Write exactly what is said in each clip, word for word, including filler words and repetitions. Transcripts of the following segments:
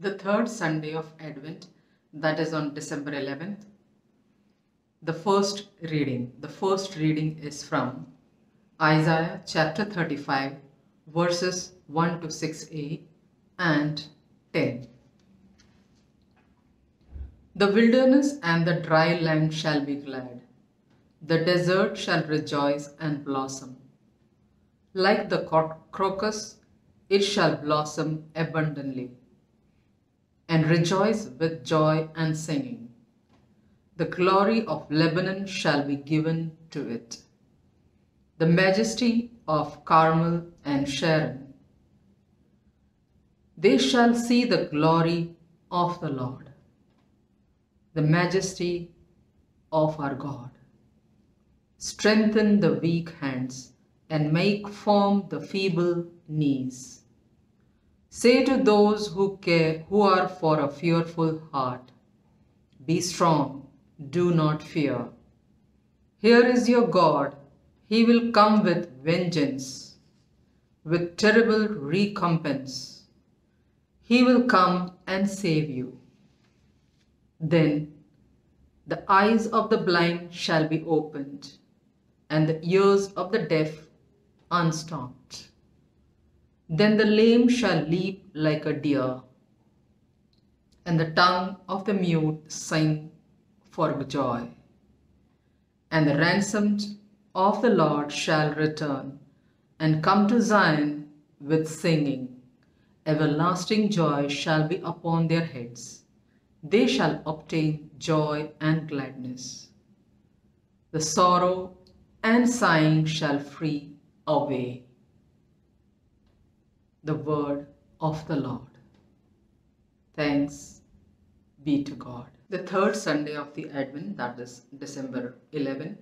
The third Sunday of Advent, that is on December eleventh. The first reading, the first reading is from Isaiah chapter thirty-five, verses one to six a and ten. The wilderness and the dry land shall be glad. The desert shall rejoice and blossom. Like the crocus, it shall blossom abundantly, and rejoice with joy and singing. The glory of Lebanon shall be given to it, the majesty of Carmel and Sharon. They shall see the glory of the Lord, the majesty of our God. Strengthen the weak hands and make firm the feeble knees. Say to those who care, who are for a fearful heart, be strong, do not fear. Here is your God, he will come with vengeance, with terrible recompense. He will come and save you. Then the eyes of the blind shall be opened, and the ears of the deaf unstopped. Then the lame shall leap like a deer, and the tongue of the mute sing for joy. And the ransomed of the Lord shall return and come to Zion with singing. Everlasting joy shall be upon their heads. They shall obtain joy and gladness. The sorrow and sighing shall flee away. The word of the Lord. Thanks be to God. The third Sunday of the Advent, that is December eleventh,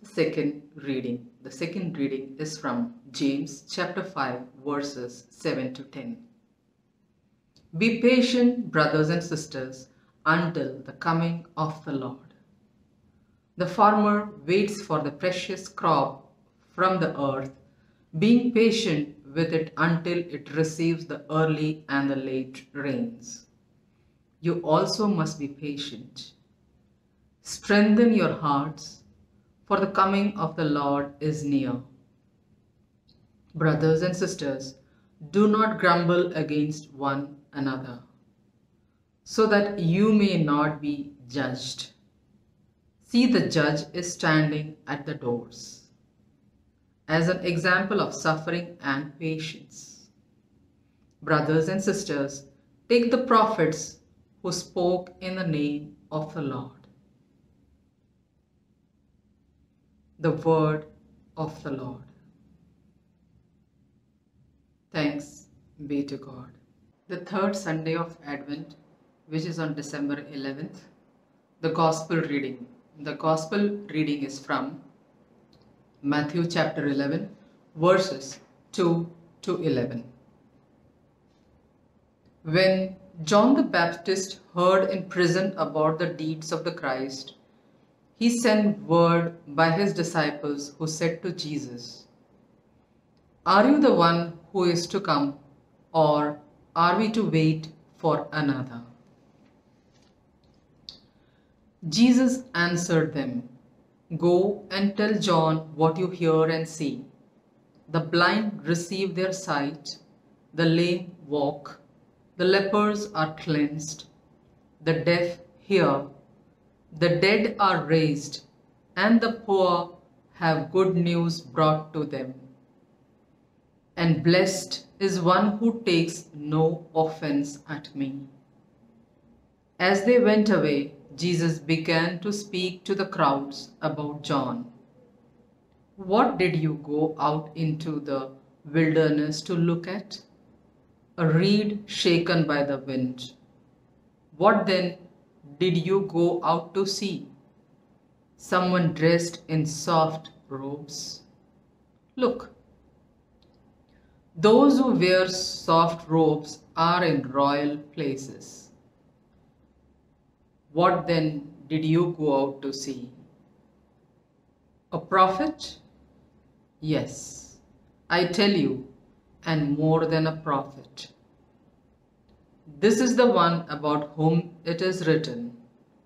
the second reading. The second reading is from James chapter five, verses seven to ten. Be patient, brothers and sisters, until the coming of the Lord. The farmer waits for the precious crop from the earth, being patient with it until it receives the early and the late rains. You also must be patient. Strengthen your hearts, for the coming of the Lord is near. Brothers and sisters, do not grumble against one another, so that you may not be judged. See, the judge is standing at the doors, as an example of suffering and patience. Brothers and sisters, take the prophets who spoke in the name of the Lord. The word of the Lord. Thanks be to God. The third Sunday of Advent, which is on December eleventh, the Gospel reading. The Gospel reading is from Matthew chapter eleven, verses two to eleven. When John the Baptist heard in prison about the deeds of the Christ, he sent word by his disciples who said to Jesus, "Are you the one who is to come, or are we to wait for another?" Jesus answered them, "Go and tell John what you hear and see. The blind receive their sight, the lame walk, the lepers are cleansed, the deaf hear, the dead are raised, and the poor have good news brought to them. And blessed is one who takes no offense at me." As they went away, Jesus began to speak to the crowds about John. "What did you go out into the wilderness to look at? A reed shaken by the wind. What then did you go out to see? Someone dressed in soft robes? Look, those who wear soft robes are in royal places. What then did you go out to see? A prophet? Yes, I tell you, and more than a prophet. This is the one about whom it is written,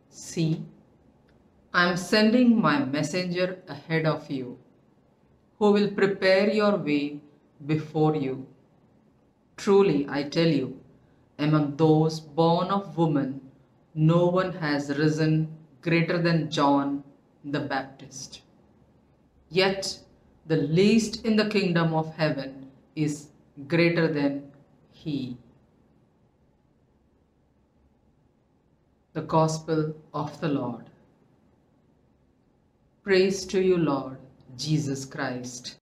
See, I am sending my messenger ahead of you, who will prepare your way before you. Truly, I tell you, among those born of woman, no one has risen greater than John the Baptist. Yet the least in the kingdom of heaven is greater than he. The Gospel of the Lord. Praise to you, Lord Jesus Christ.